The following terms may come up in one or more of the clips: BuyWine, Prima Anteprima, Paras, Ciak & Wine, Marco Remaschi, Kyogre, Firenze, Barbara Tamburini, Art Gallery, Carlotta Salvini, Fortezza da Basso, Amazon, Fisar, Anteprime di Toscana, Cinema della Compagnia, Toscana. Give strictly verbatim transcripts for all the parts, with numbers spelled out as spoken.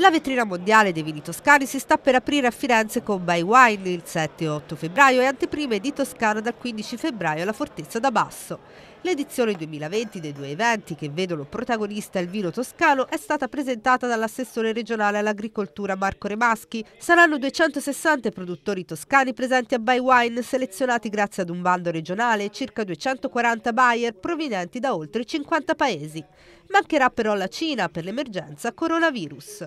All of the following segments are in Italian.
La vetrina mondiale dei vini toscani si sta per aprire a Firenze con BuyWine il sette e otto febbraio e Anteprime di Toscana dal quindici febbraio alla Fortezza da Basso. L'edizione duemilaventi dei due eventi, che vedono protagonista il vino toscano, è stata presentata dall'assessore regionale all'agricoltura Marco Remaschi. Saranno duecentosessanta produttori toscani presenti a BuyWine, selezionati grazie ad un bando regionale e circa duecentoquaranta buyer provenienti da oltre cinquanta paesi. Mancherà però la Cina per l'emergenza coronavirus.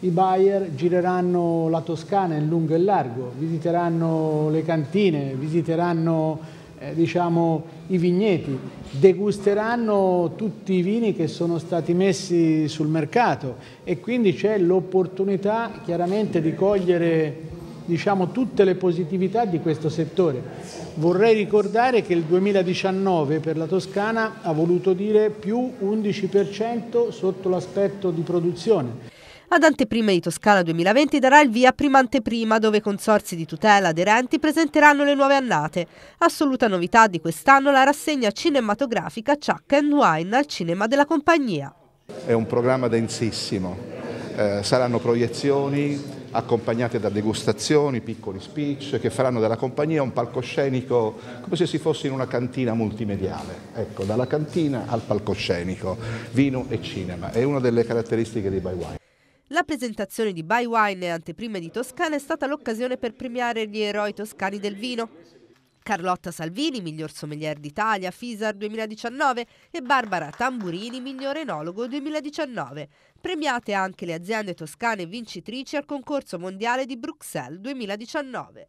I buyer gireranno la Toscana in lungo e largo, visiteranno le cantine, visiteranno eh, diciamo, i vigneti, degusteranno tutti i vini che sono stati messi sul mercato e quindi c'è l'opportunità chiaramente di cogliere diciamo, tutte le positività di questo settore. Vorrei ricordare che il duemiladiciannove per la Toscana ha voluto dire più undici per cento sotto l'aspetto di produzione. Ad Anteprime di Toscana duemilaventi darà il via Prima Anteprima, dove consorzi di tutela aderenti presenteranno le nuove annate. Assoluta novità di quest'anno la rassegna cinematografica Chuck and Wine al Cinema della Compagnia. È un programma densissimo, eh, saranno proiezioni accompagnate da degustazioni, piccoli speech che faranno della compagnia un palcoscenico come se si fosse in una cantina multimediale. Ecco, dalla cantina al palcoscenico, vino e cinema, è una delle caratteristiche di BuyWine. La presentazione di BuyWine e Anteprime di Toscana è stata l'occasione per premiare gli eroi toscani del vino. Carlotta Salvini, miglior sommelier d'Italia, Fisar duemiladiciannove, e Barbara Tamburini, miglior enologo duemiladiciannove. Premiate anche le aziende toscane vincitrici al concorso mondiale di Bruxelles duemiladiciannove.